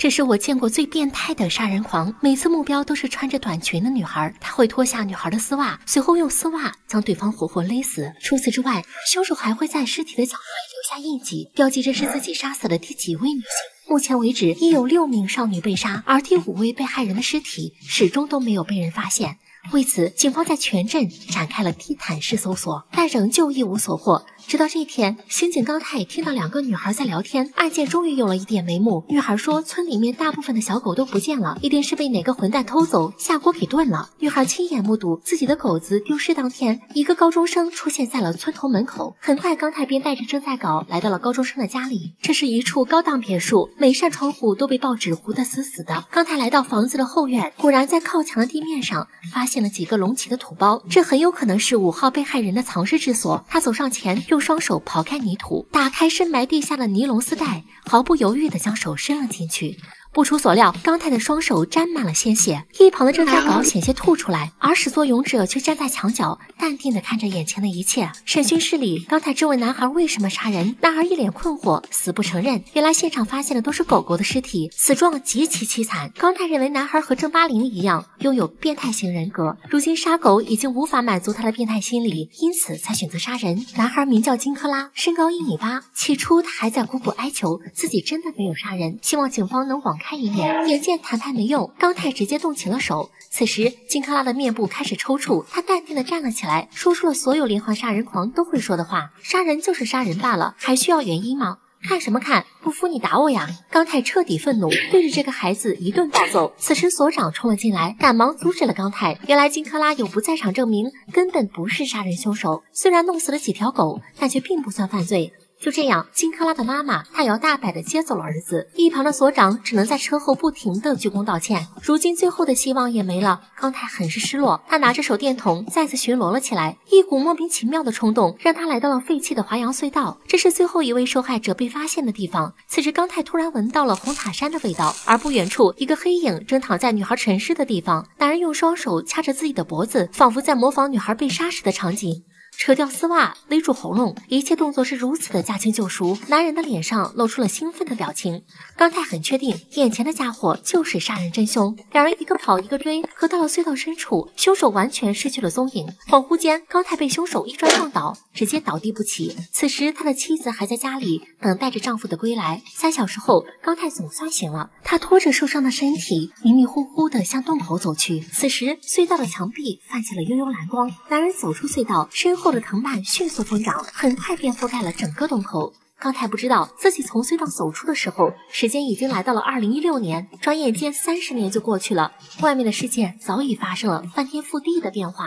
这是我见过最变态的杀人狂，每次目标都是穿着短裙的女孩，他会脱下女孩的丝袜，随后用丝袜将对方活活勒死。除此之外，凶手还会在尸体的脚踝留下印记，标记这是自己杀死了第几位女性。 目前为止，已有6名少女被杀，而第5位被害人的尸体始终都没有被人发现。为此，警方在全镇展开了地毯式搜索，但仍旧一无所获。直到这天，刑警高泰听到2个女孩在聊天，案件终于有了一点眉目。女孩说，村里面大部分的小狗都不见了，一定是被哪个混蛋偷走，下锅给炖了。女孩亲眼目睹自己的狗子丢失当天，一个高中生出现在了村头门口。很快，高泰便带着正在搞来到了高中生的家里。这是一处高档别墅，每扇窗户都被报纸糊得死死的。高泰来到房子的后院，果然在靠墙的地面上发现了几个隆起的土包，这很有可能是5号被害人的藏尸之所。他走上前， 用双手刨开泥土，打开深埋地下的尼龙丝带，毫不犹豫地将手伸了进去。 不出所料，高泰的双手沾满了鲜血，一旁的郑家稿险些吐出来，而始作俑者却站在墙角，淡定地看着眼前的一切。审讯室里，高泰质问男孩为什么杀人，男孩一脸困惑，死不承认。原来现场发现的都是狗狗的尸体，死状极其凄惨。高泰认为男孩和郑巴林一样，拥有变态型人格，如今杀狗已经无法满足他的变态心理，因此才选择杀人。男孩名叫金克拉，身高1.8米，起初他还在苦苦哀求自己真的没有杀人，希望警方能往 看一眼，眼见谈判没用，高泰直接动起了手。此时，金克拉的面部开始抽搐，他淡定地站了起来，说出了所有连环杀人狂都会说的话：杀人就是杀人罢了，还需要原因吗？ 看什么看？不服你打我呀！高泰彻底愤怒，对着这个孩子一顿暴揍。此时所长冲了进来，赶忙阻止了高泰。原来金克拉有不在场证明，根本不是杀人凶手。虽然弄死了几条狗，但却并不算犯罪。就这样，金克拉的妈妈大摇大摆地接走了儿子。一旁的所长只能在车后不停地鞠躬道歉。如今最后的希望也没了，高泰很是失落。他拿着手电筒再次巡逻了起来，一股莫名其妙的冲动让他来到了废弃的华阳隧道，这是最后一位受害者被发现的地方。此时，高泰突然闻到了红塔山的味道，而不远处一个黑影正躺在女孩沉尸的地方，男人用双手掐着自己的脖子，仿佛在模仿女孩被杀时的场景。 扯掉丝袜，勒住喉咙，一切动作是如此的驾轻就熟。男人的脸上露出了兴奋的表情。高泰很确定，眼前的家伙就是杀人真凶。两人一个跑一个追，可到了隧道深处，凶手完全失去了踪影。恍惚间，高泰被凶手一砖撞倒，直接倒地不起。此时，他的妻子还在家里等待着丈夫的归来。3小时后，高泰总算醒了，他拖着受伤的身体，迷迷糊糊地向洞口走去。此时，隧道的墙壁泛起了幽幽蓝光。男人走出隧道，身后 的藤蔓迅速疯长，很快便覆盖了整个洞口。高泰不知道自己从隧道走出的时候，时间已经来到了2016年，转眼间30年就过去了。外面的世界早已发生了翻天覆地的变化。